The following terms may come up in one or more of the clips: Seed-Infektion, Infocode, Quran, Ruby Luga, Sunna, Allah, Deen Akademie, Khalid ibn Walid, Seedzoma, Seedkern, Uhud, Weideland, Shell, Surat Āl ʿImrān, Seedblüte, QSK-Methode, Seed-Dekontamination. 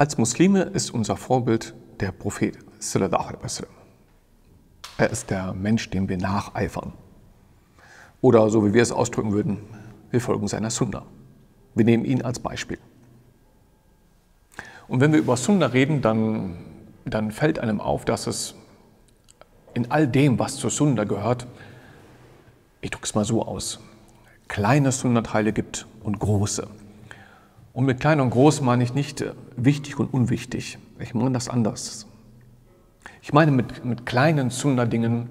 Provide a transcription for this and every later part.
Als Muslime ist unser Vorbild der Prophet, sallallahu alaihi wasallam. Er ist der Mensch, dem wir nacheifern. Oder so wie wir es ausdrücken würden, wir folgen seiner Sunna. Wir nehmen ihn als Beispiel. Und wenn wir über Sunna reden, dann fällt einem auf, dass es in all dem, was zur Sunna gehört, ich drücke es mal so aus, kleine Sunna-Teile gibt und große. Und mit klein und groß meine ich nicht wichtig und unwichtig. Ich meine das anders. Ich meine mit kleinen Sunna-Dingen,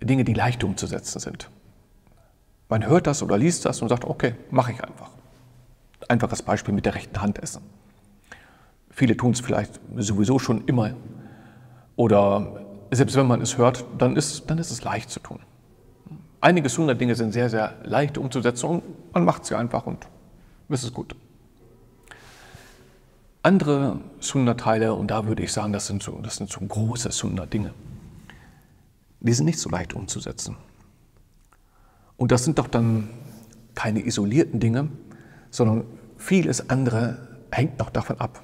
Dinge, die leicht umzusetzen sind. Man hört das oder liest das und sagt, okay, mache ich einfach. Einfaches Beispiel mit der rechten Hand essen. Viele tun es vielleicht sowieso schon immer. Oder selbst wenn man es hört, dann ist es leicht zu tun. Einige Sunna-Dinge sind sehr, sehr leicht umzusetzen und man macht sie einfach und es ist gut. Andere Sunna-Teile, und da würde ich sagen, das sind so große Sunna-Dinge, die sind nicht so leicht umzusetzen. Und das sind doch dann keine isolierten Dinge, sondern vieles andere hängt noch davon ab.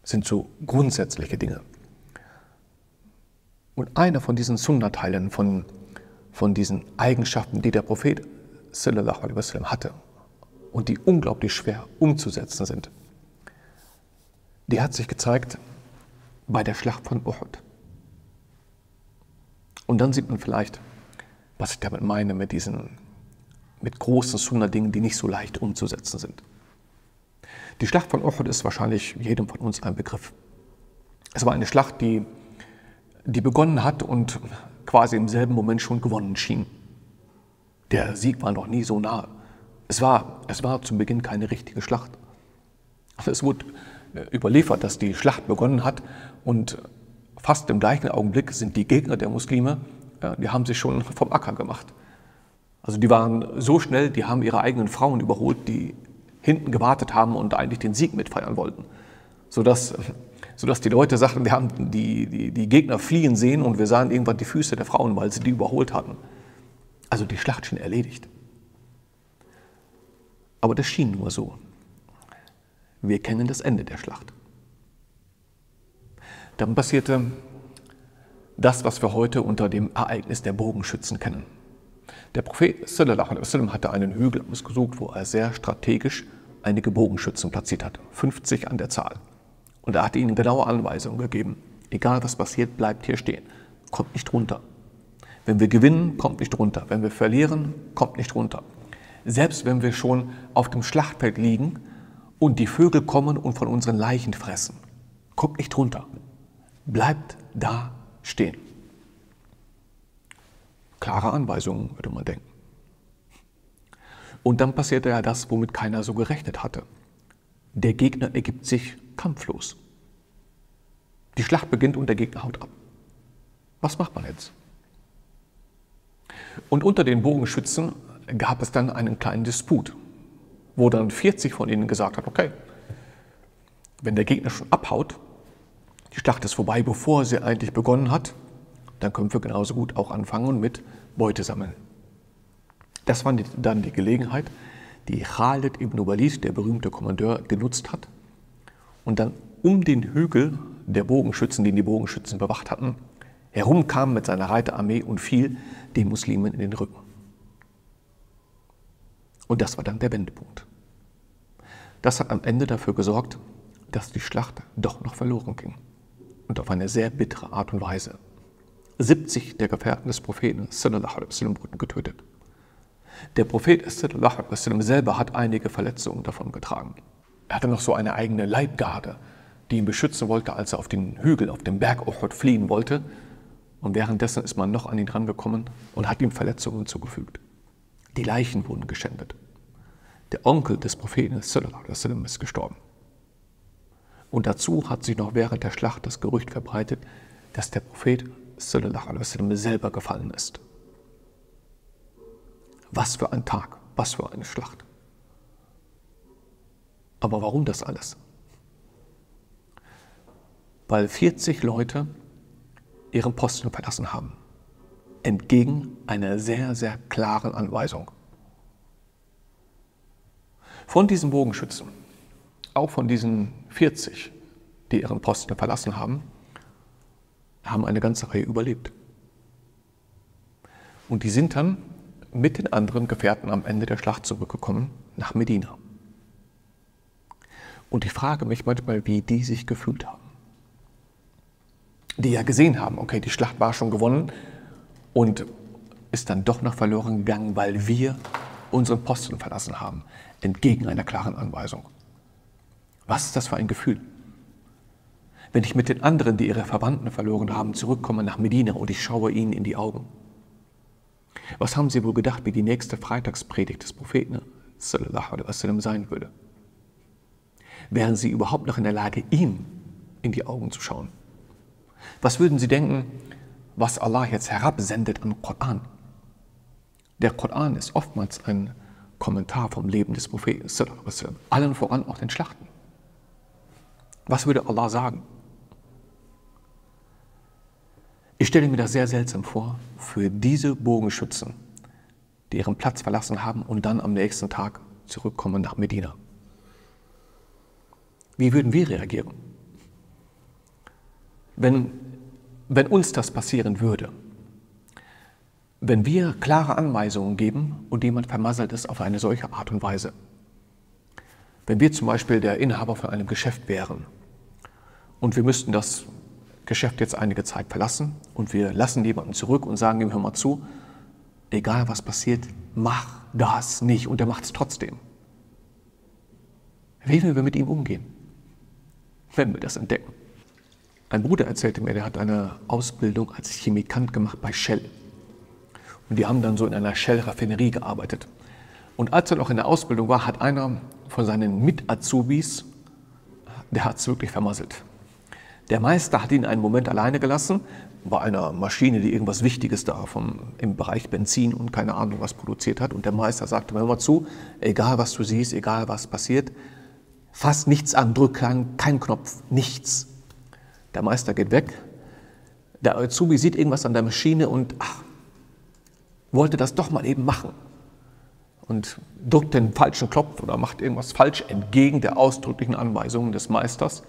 Das sind so grundsätzliche Dinge. Und einer von diesen Sunna-Teilen, von diesen Eigenschaften, die der Prophet sallallahu alaihi wasallam hatte und die unglaublich schwer umzusetzen sind, die hat sich gezeigt bei der Schlacht von Uhud. Und dann sieht man vielleicht, was ich damit meine, mit großen Sunna-Dingen, die nicht so leicht umzusetzen sind. Die Schlacht von Uhud ist wahrscheinlich jedem von uns ein Begriff. Es war eine Schlacht, die begonnen hat und quasi im selben Moment schon gewonnen schien. Der Sieg war noch nie so nah. Es war zu Beginn keine richtige Schlacht. Es wurde überliefert, dass die Schlacht begonnen hat und fast im gleichen Augenblick sind die Gegner der Muslime, die haben sich schon vom Acker gemacht. Also die waren so schnell, die haben ihre eigenen Frauen überholt, die hinten gewartet haben und eigentlich den Sieg mitfeiern wollten. Sodass die Leute sagten, wir haben die Gegner fliehen sehen und wir sahen irgendwann die Füße der Frauen, weil sie die überholt hatten. Also die Schlacht schien erledigt. Aber das schien nur so. Wir kennen das Ende der Schlacht. Dann passierte das, was wir heute unter dem Ereignis der Bogenschützen kennen. Der Prophet sallallahu alaihi wasallam hatte einen Hügel ausgesucht, wo er sehr strategisch einige Bogenschützen platziert hat, 50 an der Zahl. Und er hatte ihnen genaue Anweisungen gegeben. Egal was passiert, bleibt hier stehen. Kommt nicht runter. Wenn wir gewinnen, kommt nicht runter. Wenn wir verlieren, kommt nicht runter. Selbst wenn wir schon auf dem Schlachtfeld liegen und die Vögel kommen und von unseren Leichen fressen. Kommt nicht runter. Bleibt da stehen. Klare Anweisungen, würde man denken. Und dann passierte ja das, womit keiner so gerechnet hatte. Der Gegner ergibt sich kampflos. Die Schlacht beginnt und der Gegner haut ab. Was macht man jetzt? Und unter den Bogenschützen gab es dann einen kleinen Disput, wo dann 40 von ihnen gesagt haben, okay, wenn der Gegner schon abhaut, die Schlacht ist vorbei, bevor sie eigentlich begonnen hat, dann können wir genauso gut auch anfangen und mit Beute sammeln. Das war dann die Gelegenheit, die Khalid ibn Walid, der berühmte Kommandeur, genutzt hat und dann um den Hügel der Bogenschützen, den die Bogenschützen bewacht hatten, herumkam mit seiner Reiterarmee und fiel den Muslimen in den Rücken. Und das war dann der Wendepunkt. Das hat am Ende dafür gesorgt, dass die Schlacht doch noch verloren ging. Und auf eine sehr bittere Art und Weise. 70 der Gefährten des Propheten sallallahu alaihi wasallam wurden getötet. Der Prophet sallallahu alaihi wasallam selber hat einige Verletzungen davon getragen. Er hatte noch so eine eigene Leibgarde, die ihn beschützen wollte, als er auf den Hügel, auf dem Berg Uhud fliehen wollte. Und währenddessen ist man noch an ihn rangekommen und hat ihm Verletzungen zugefügt. Die Leichen wurden geschändet. Der Onkel des Propheten sallallahu alaihi wasallam ist gestorben. Und dazu hat sich noch während der Schlacht das Gerücht verbreitet, dass der Prophet sallallahu alaihi wasallam selber gefallen ist. Was für ein Tag, was für eine Schlacht. Aber warum das alles? Weil 40 Leute ihren Posten verlassen haben. Entgegen einer sehr, sehr klaren Anweisung. Von diesen Bogenschützen auch von diesen 40, die ihren Posten verlassen haben, haben eine ganze Reihe überlebt. Und die sind dann mit den anderen Gefährten am Ende der Schlacht zurückgekommen nach Medina. Und ich frage mich manchmal, wie die sich gefühlt haben. Die ja gesehen haben, okay, die Schlacht war schon gewonnen und ist dann doch noch verloren gegangen, weil wir unseren Posten verlassen haben, entgegen einer klaren Anweisung. Was ist das für ein Gefühl? Wenn ich mit den anderen, die ihre Verwandten verloren haben, zurückkomme nach Medina und ich schaue ihnen in die Augen. Was haben sie wohl gedacht, wie die nächste Freitagspredigt des Propheten sallallahu alaihi wasallam sein würde? Wären sie überhaupt noch in der Lage, ihm in die Augen zu schauen? Was würden sie denken, was Allah jetzt herabsendet am Koran? Der Koran ist oftmals ein Kommentar vom Leben des Propheten, allen voran auch den Schlachten. Was würde Allah sagen? Ich stelle mir das sehr seltsam vor, für diese Bogenschützen, die ihren Platz verlassen haben und dann am nächsten Tag zurückkommen nach Medina. Wie würden wir reagieren? Wenn uns das passieren würde, wenn wir klare Anweisungen geben und jemand vermasselt ist auf eine solche Art und Weise, wenn wir zum Beispiel der Inhaber von einem Geschäft wären und wir müssten das Geschäft jetzt einige Zeit verlassen und wir lassen jemanden zurück und sagen ihm, hör mal zu, egal was passiert, mach das nicht und er macht es trotzdem. Wie würden wir mit ihm umgehen, wenn wir das entdecken? Ein Bruder erzählte mir, der hat eine Ausbildung als Chemikant gemacht bei Shell. Und die haben dann so in einer Shell-Raffinerie gearbeitet. Und als er noch in der Ausbildung war, hat einer von seinen Mit-Azubis, der hat es wirklich vermasselt. Der Meister hat ihn einen Moment alleine gelassen, bei einer Maschine, die irgendwas Wichtiges da im Bereich Benzin und keine Ahnung was produziert hat. Und der Meister sagte, hör mal zu, egal was du siehst, egal was passiert, fass nichts an, drück keinen Knopf, nichts. Der Meister geht weg, der Azubi sieht irgendwas an der Maschine und ach, wollte das doch mal eben machen und drückt den falschen Knopf oder macht irgendwas falsch entgegen der ausdrücklichen Anweisungen des Meisters.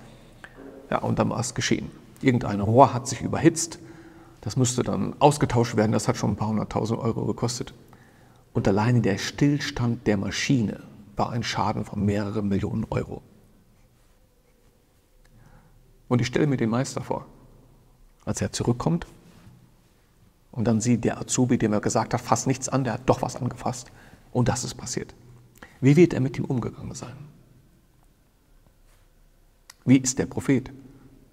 Ja, und dann war es geschehen. Irgendein Rohr hat sich überhitzt, das müsste dann ausgetauscht werden, das hat schon ein paar 100.000 Euro gekostet. Und alleine der Stillstand der Maschine war ein Schaden von mehreren Millionen Euro. Und ich stelle mir den Meister vor, als er zurückkommt und dann sieht der Azubi, dem er gesagt hat, fass nichts an, der hat doch was angefasst und das ist passiert. Wie wird er mit ihm umgegangen sein? Wie ist der Prophet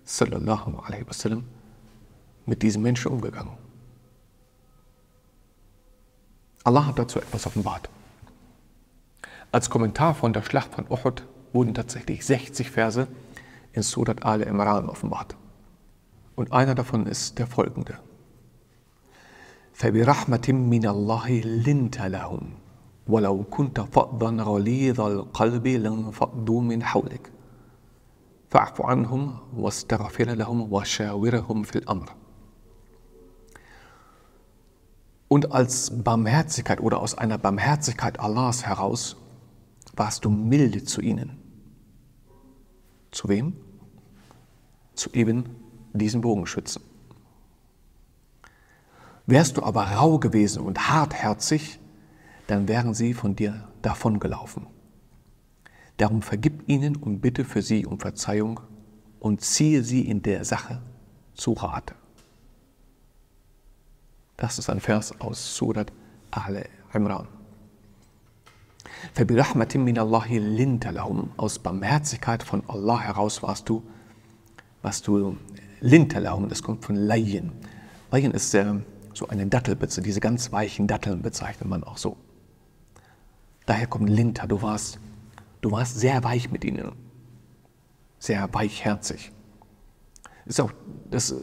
sallallahu alaihi wasallam mit diesem Menschen umgegangen? Allah hat dazu etwas offenbart. Als Kommentar von der Schlacht von Uhud wurden tatsächlich 60 Verse in Surat Āl ʿImrān offenbart. Und einer davon ist der folgende. فَبِرَحْمَةٍ مِّنَ اللَّهِ لِنْتَ لَهُمْ وَلَوْ كُنْتَ فَضًّا غَلِيظَ الْقَلْبِ لَانْفَضُّوا مِنْ حَوْلِكَ فَاعْفُ عَنْهُمْ وَاسْتَغْفِرْ لَهُمْ وَشَاوِرْهُمْ فِي الْأَمْرِ. Und als Barmherzigkeit oder aus einer Barmherzigkeit Allahs heraus warst du milde zu ihnen. Zu wem? Zu eben diesen Bogenschützen. Wärst du aber rau gewesen und hartherzig, dann wären sie von dir davongelaufen. Darum vergib ihnen und bitte für sie um Verzeihung und ziehe sie in der Sache zu Rate. Das ist ein Vers aus Surat Āl ʿImrān. فَبِرَحْمَةٍ مِّنَ اللَّهِ لِنْتَ لَهُمْ. Aus Barmherzigkeit von Allah heraus warst du لِنْتَ لَهُمْ. Das kommt von Laien. Laien ist so eine Dattelbitze. Diese ganz weichen Datteln bezeichnet man auch so. Daher kommt Linta. Du warst sehr weich mit ihnen. Sehr weichherzig. Ist auch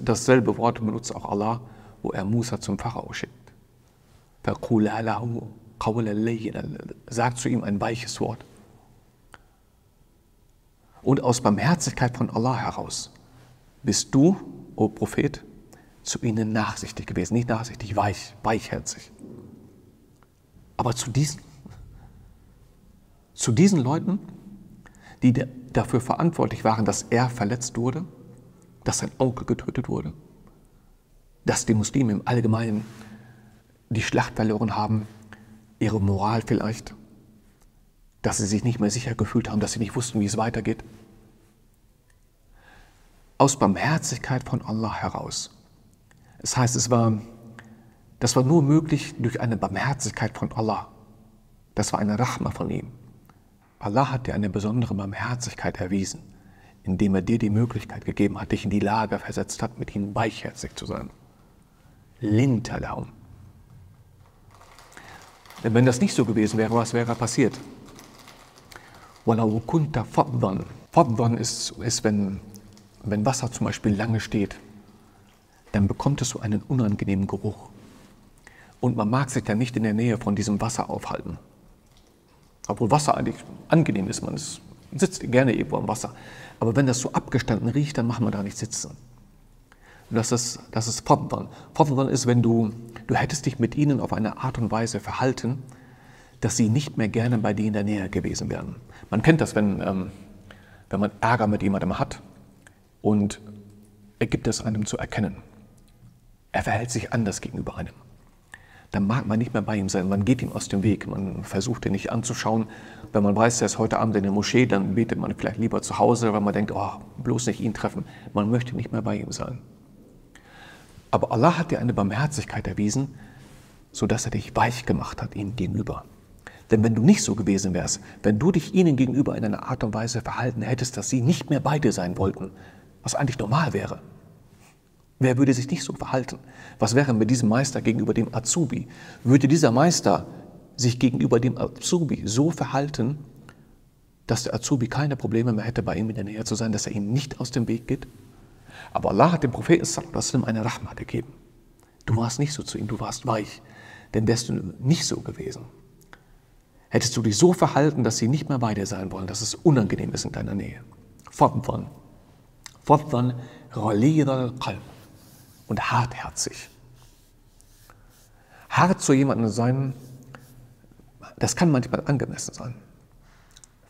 dasselbe Wort benutzt auch Allah, wo er Musa zum Pharao schickt. فَقُولَ لَهُمْ. Sagt zu ihm ein weiches Wort. Und aus Barmherzigkeit von Allah heraus bist du, o Prophet, zu ihnen nachsichtig gewesen. Nicht nachsichtig, weichherzig. Aber zu diesen Leuten, die der dafür verantwortlich waren, dass er verletzt wurde, dass sein Onkel getötet wurde, dass die Muslime im Allgemeinen die Schlacht verloren haben, ihre Moral vielleicht, dass sie sich nicht mehr sicher gefühlt haben, dass sie nicht wussten, wie es weitergeht. Aus Barmherzigkeit von Allah heraus. Das heißt, das war nur möglich durch eine Barmherzigkeit von Allah. Das war eine Rahma von ihm. Allah hat dir eine besondere Barmherzigkeit erwiesen, indem er dir die Möglichkeit gegeben hat, dich in die Lage versetzt hat, mit ihm weichherzig zu sein. Lintalahum. Denn wenn das nicht so gewesen wäre, was wäre passiert? Walau kunta faddan. Faddan ist, wenn Wasser zum Beispiel lange steht, dann bekommt es so einen unangenehmen Geruch. Und man mag sich dann nicht in der Nähe von diesem Wasser aufhalten. Obwohl Wasser eigentlich angenehm ist, man sitzt gerne irgendwo am Wasser. Aber wenn das so abgestanden riecht, dann machen wir da nicht sitzen. Und das ist Faddan. Faddan ist, wenn du hättest dich mit ihnen auf eine Art und Weise verhalten, dass sie nicht mehr gerne bei dir in der Nähe gewesen wären. Man kennt das, wenn man Ärger mit jemandem hat und er gibt es einem zu erkennen. Er verhält sich anders gegenüber einem. Dann mag man nicht mehr bei ihm sein, man geht ihm aus dem Weg, man versucht ihn nicht anzuschauen. Wenn man weiß, er ist heute Abend in der Moschee, dann betet man vielleicht lieber zu Hause, weil man denkt, oh, bloß nicht ihn treffen. Man möchte nicht mehr bei ihm sein. Aber Allah hat dir eine Barmherzigkeit erwiesen, sodass er dich weich gemacht hat ihm gegenüber. Denn wenn du nicht so gewesen wärst, wenn du dich ihnen gegenüber in einer Art und Weise verhalten hättest, dass sie nicht mehr bei dir sein wollten, was eigentlich normal wäre, wer würde sich nicht so verhalten? Was wäre mit diesem Meister gegenüber dem Azubi? Würde dieser Meister sich gegenüber dem Azubi so verhalten, dass der Azubi keine Probleme mehr hätte, bei ihm in der Nähe zu sein, dass er ihm nicht aus dem Weg geht? Aber Allah hat dem Propheten eine Rahma gegeben. Du warst nicht so zu ihm, du warst weich. Denn wärst du nicht so gewesen, hättest du dich so verhalten, dass sie nicht mehr bei dir sein wollen, dass es unangenehm ist in deiner Nähe. Faddan. Faddan ghalid al-qalb. Und hartherzig. Hart zu jemandem sein, das kann manchmal angemessen sein.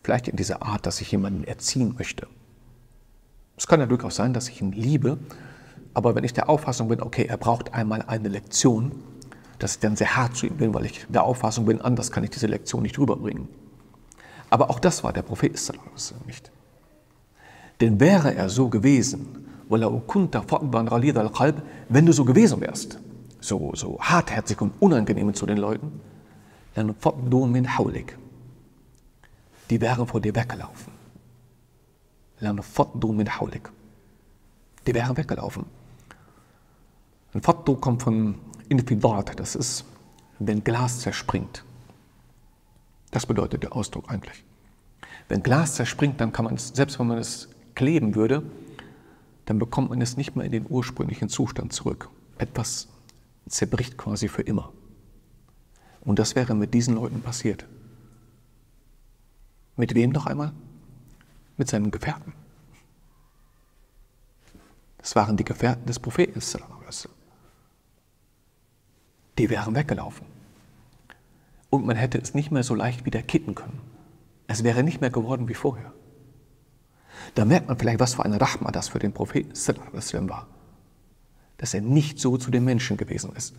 Vielleicht in dieser Art, dass ich jemanden erziehen möchte. Es kann ja durchaus sein, dass ich ihn liebe, aber wenn ich der Auffassung bin, okay, er braucht einmal eine Lektion, dass ich dann sehr hart zu ihm bin, weil ich der Auffassung bin, anders kann ich diese Lektion nicht rüberbringen. Aber auch das war der Prophet nicht. Denn wäre er so gewesen, wenn du so gewesen wärst, so hartherzig und unangenehm zu den Leuten, dann die wären vor dir weggelaufen. Die wären weggelaufen. Ein Faddu kommt von Infidat, das ist, wenn Glas zerspringt. Das bedeutet der Ausdruck eigentlich. Wenn Glas zerspringt, dann kann man es, selbst wenn man es kleben würde, dann bekommt man es nicht mehr in den ursprünglichen Zustand zurück. Etwas zerbricht quasi für immer. Und das wäre mit diesen Leuten passiert. Mit wem noch einmal? Mit seinen Gefährten. Das waren die Gefährten des Propheten. Die wären weggelaufen. Und man hätte es nicht mehr so leicht wieder kitten können. Es wäre nicht mehr geworden wie vorher. Da merkt man vielleicht, was für eine Rahma das für den Propheten war. Dass er nicht so zu den Menschen gewesen ist.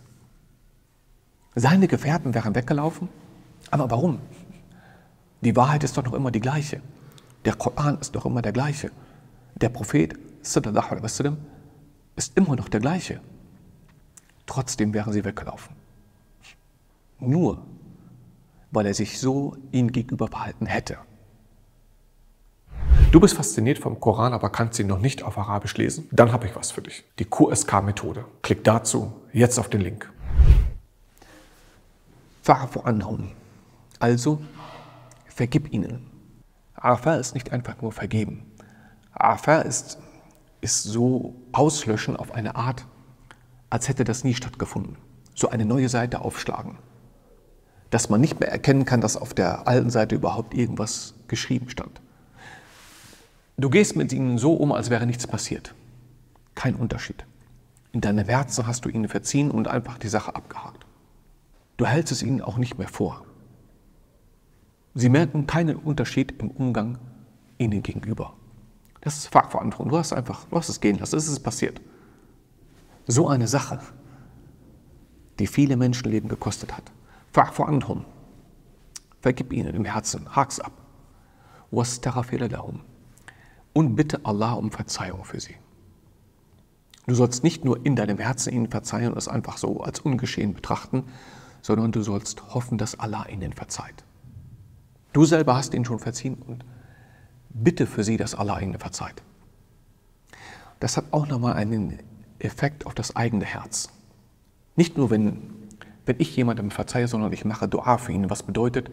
Seine Gefährten wären weggelaufen. Aber warum? Die Wahrheit ist doch noch immer die gleiche. Der Koran ist doch immer der gleiche. Der Prophet ist immer noch der gleiche. Trotzdem wären sie weggelaufen. Nur, weil er sich so ihnen gegenüber verhalten hätte. Du bist fasziniert vom Koran, aber kannst ihn noch nicht auf Arabisch lesen? Dann habe ich was für dich. Die QSK-Methode. Klick dazu jetzt auf den Link. Fa'fu anhum. Also, vergib ihnen. Afa ist nicht einfach nur vergeben. Afa ist so auslöschen auf eine Art, als hätte das nie stattgefunden. So eine neue Seite aufschlagen. Dass man nicht mehr erkennen kann, dass auf der alten Seite überhaupt irgendwas geschrieben stand. Du gehst mit ihnen so um, als wäre nichts passiert. Kein Unterschied. In deinem Herzen hast du ihnen verziehen und einfach die Sache abgehakt. Du hältst es ihnen auch nicht mehr vor. Sie merken keinen Unterschied im Umgang ihnen gegenüber. Das ist Fachverantwortung. Du hast es gehen lassen, es ist passiert. So eine Sache, die viele Menschenleben gekostet hat. Fachverantwortung. Vergib ihnen im Herzen, hak's ab. Und bitte Allah um Verzeihung für sie. Du sollst nicht nur in deinem Herzen ihnen verzeihen und es einfach so als ungeschehen betrachten, sondern du sollst hoffen, dass Allah ihnen verzeiht. Du selber hast ihnen schon verziehen und bitte für sie, dass Allah ihnen verzeiht. Das hat auch nochmal einen Effekt auf das eigene Herz. Nicht nur, wenn ich jemandem verzeihe, sondern ich mache Dua für ihn. Was bedeutet,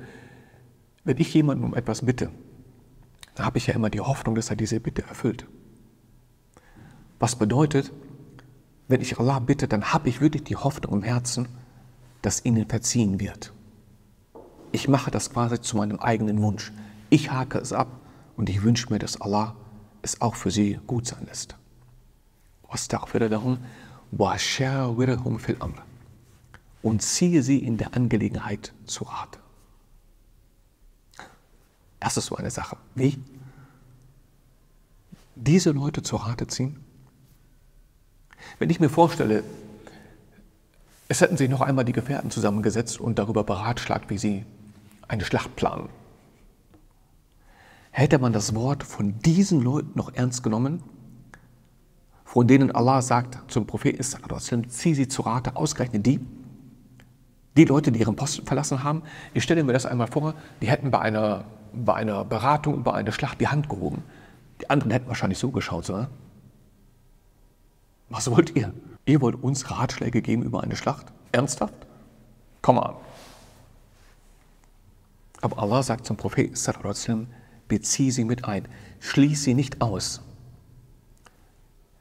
wenn ich jemandem um etwas bitte, dann habe ich ja immer die Hoffnung, dass er diese Bitte erfüllt. Was bedeutet, wenn ich Allah bitte, dann habe ich wirklich die Hoffnung im Herzen, dass ihnen verziehen wird. Ich mache das quasi zu meinem eigenen Wunsch. Ich hake es ab und ich wünsche mir, dass Allah es auch für sie gut sein lässt. Und ziehe sie in der Angelegenheit zu Rat. Das ist so eine Sache. Wie? Diese Leute zu Rate ziehen? Wenn ich mir vorstelle, es hätten sich noch einmal die Gefährten zusammengesetzt und darüber beratschlagt, wie sie eine Schlacht planen. Hätte man das Wort von diesen Leuten noch ernst genommen, von denen Allah sagt zum Propheten, zieh sie zu Rate, ausgerechnet die Leute, die ihren Posten verlassen haben, ich stelle mir das einmal vor, die hätten bei einer Beratung, bei einer Schlacht die Hand gehoben. Die anderen hätten wahrscheinlich so geschaut, oder? Was wollt ihr? Ihr wollt uns Ratschläge geben über eine Schlacht? Ernsthaft? Komm an. Aber Allah sagt zum Propheten, bezieh sie mit ein. Schließ sie nicht aus.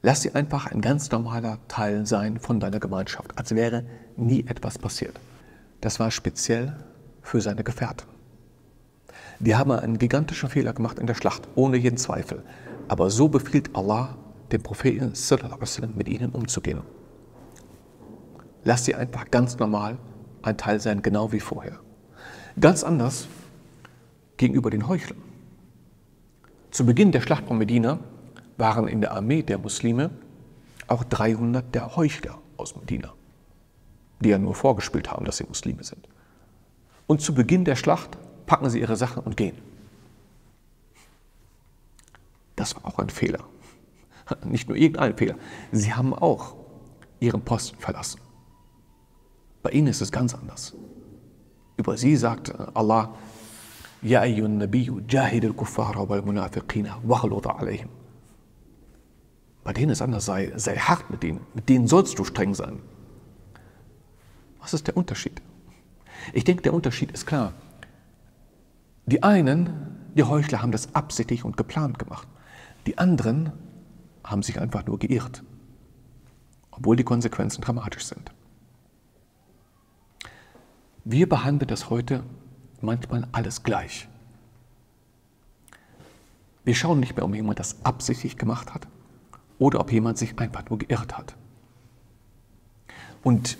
Lass sie einfach ein ganz normaler Teil sein von deiner Gemeinschaft, als wäre nie etwas passiert. Das war speziell für seine Gefährten. Die haben einen gigantischen Fehler gemacht in der Schlacht, ohne jeden Zweifel. Aber so befiehlt Allah dem Propheten, mit ihnen umzugehen. Lass sie einfach ganz normal ein Teil sein, genau wie vorher. Ganz anders gegenüber den Heuchlern. Zu Beginn der Schlacht von Medina waren in der Armee der Muslime auch 300 der Heuchler aus Medina, die ja nur vorgespielt haben, dass sie Muslime sind. Und zu Beginn der Schlacht packen sie ihre Sachen und gehen. Das war auch ein Fehler. Nicht nur irgendein Fehler. Sie haben auch ihren Posten verlassen. Bei ihnen ist es ganz anders. Über sie sagt Allah, Ya ayyuhan nabiyyu jahidil kuffara wal munafiqina waghlud alayhim. Bei denen ist es anders, sei hart mit denen. Mit denen sollst du streng sein. Was ist der Unterschied? Ich denke, der Unterschied ist klar. Die einen, die Heuchler, haben das absichtlich und geplant gemacht. Die anderen haben sich einfach nur geirrt, obwohl die Konsequenzen dramatisch sind. Wir behandeln das heute manchmal alles gleich. Wir schauen nicht mehr, ob jemand das absichtlich gemacht hat oder ob jemand sich einfach nur geirrt hat. Und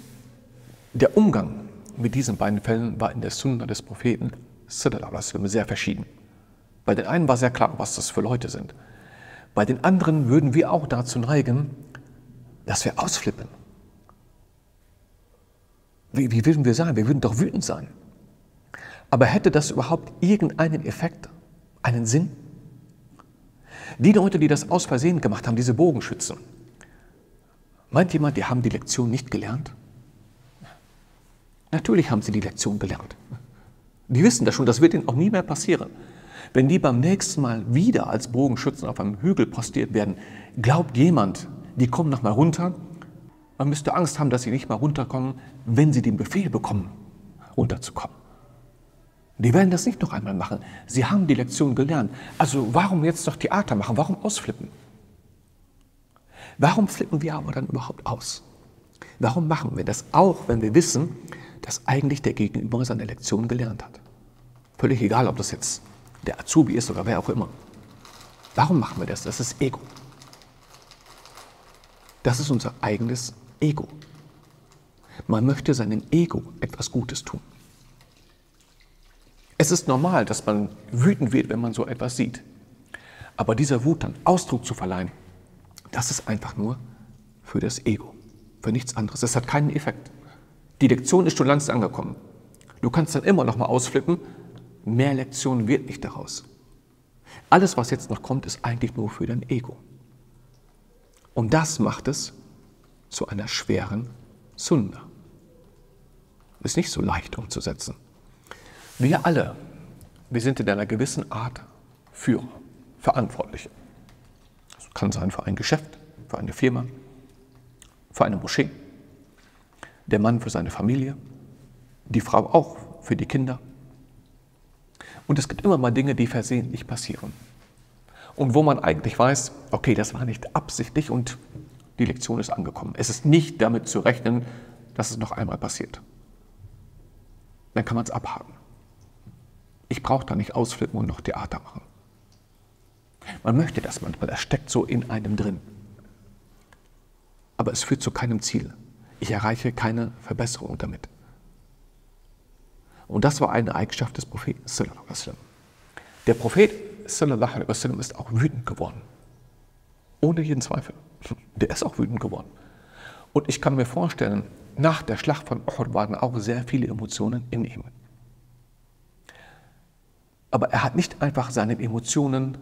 der Umgang mit diesen beiden Fällen war in der Sunna des Propheten sehr verschieden. Bei den einen war sehr klar, was das für Leute sind. Bei den anderen würden wir auch dazu neigen, dass wir ausflippen. Wie würden wir sein? Wir würden doch wütend sein. Aber hätte das überhaupt irgendeinen Effekt, einen Sinn? Die Leute, die das aus Versehen gemacht haben, diese Bogenschützen, meint jemand, die haben die Lektion nicht gelernt? Natürlich haben sie die Lektion gelernt. Die wissen das schon, das wird ihnen auch nie mehr passieren. Wenn die beim nächsten Mal wieder als Bogenschützen auf einem Hügel postiert werden, glaubt jemand, die kommen nochmal runter, man müsste Angst haben, dass sie nicht mal runterkommen, wenn sie den Befehl bekommen, runterzukommen. Die werden das nicht noch einmal machen. Sie haben die Lektion gelernt. Also warum jetzt noch Theater machen? Warum ausflippen? Warum flippen wir aber dann überhaupt aus? Warum machen wir das auch, wenn wir wissen, dass eigentlich der Gegenüber seine Lektion gelernt hat? Völlig egal, ob das jetzt der Azubi ist oder wer auch immer. Warum machen wir das? Das ist Ego. Das ist unser eigenes Ego. Man möchte seinem Ego etwas Gutes tun. Es ist normal, dass man wütend wird, wenn man so etwas sieht. Aber dieser Wut dann Ausdruck zu verleihen, das ist einfach nur für das Ego, für nichts anderes. Das hat keinen Effekt. Die Lektion ist schon längst angekommen. Du kannst dann immer noch mal ausflippen, mehr Lektion wird nicht daraus. Alles, was jetzt noch kommt, ist eigentlich nur für dein Ego. Und das macht es zu einer schweren Sünde. Ist nicht so leicht umzusetzen. Wir alle, wir sind in einer gewissen Art Führer, Verantwortliche. Das kann sein für ein Geschäft, für eine Firma, für eine Moschee, der Mann für seine Familie, die Frau auch für die Kinder. Und es gibt immer mal Dinge, die versehentlich passieren. Und wo man eigentlich weiß, okay, das war nicht absichtlich und die Lektion ist angekommen. Es ist nicht damit zu rechnen, dass es noch einmal passiert. Dann kann man es abhaken. Ich brauche da nicht ausflippen und noch Theater machen. Man möchte das manchmal, das steckt so in einem drin. Aber es führt zu keinem Ziel. Ich erreiche keine Verbesserung damit. Und das war eine Eigenschaft des Propheten. Der Prophet ist auch wütend geworden. Ohne jeden Zweifel. Der ist auch wütend geworden. Und ich kann mir vorstellen, nach der Schlacht von Uhud waren auch sehr viele Emotionen in ihm. Aber er hat nicht einfach seinen Emotionen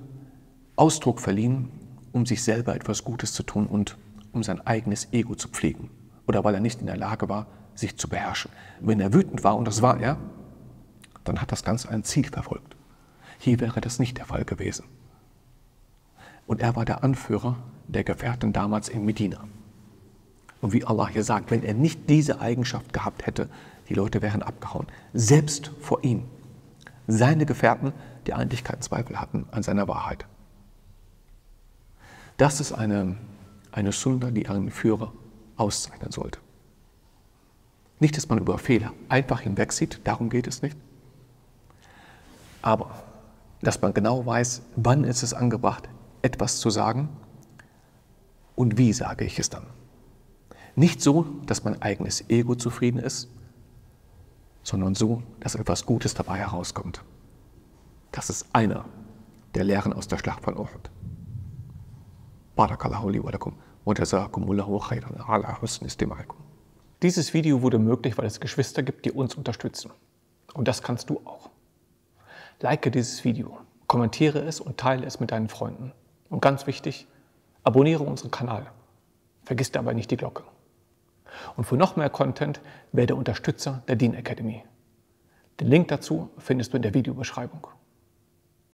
Ausdruck verliehen, um sich selber etwas Gutes zu tun und um sein eigenes Ego zu pflegen. Oder weil er nicht in der Lage war, sich zu beherrschen. Wenn er wütend war, und das war er, dann hat das Ganze ein Ziel verfolgt. Hier wäre das nicht der Fall gewesen. Und er war der Anführer der Gefährten damals in Medina. Und wie Allah hier sagt, wenn er nicht diese Eigenschaft gehabt hätte, die Leute wären abgehauen. Selbst vor ihm. Seine Gefährten, die eigentlich keinen Zweifel hatten an seiner Wahrheit. Das ist eine Sünde, die einen Führer auszeichnen sollte. Nicht, dass man über Fehler einfach hinwegsieht, darum geht es nicht. Aber, dass man genau weiß, wann ist es angebracht, etwas zu sagen und wie sage ich es dann. Nicht so, dass mein eigenes Ego zufrieden ist, sondern so, dass etwas Gutes dabei herauskommt. Das ist einer der Lehren aus der Schlacht von Uhud. Barakallahu li wa lakum wa jazakumullahu khairan ala husni istima'ikum. Dieses Video wurde möglich, weil es Geschwister gibt, die uns unterstützen. Und das kannst du auch. Like dieses Video, kommentiere es und teile es mit deinen Freunden. Und ganz wichtig, abonniere unseren Kanal. Vergiss dabei nicht die Glocke. Und für noch mehr Content werde Unterstützer der Deen Akademie. Den Link dazu findest du in der Videobeschreibung.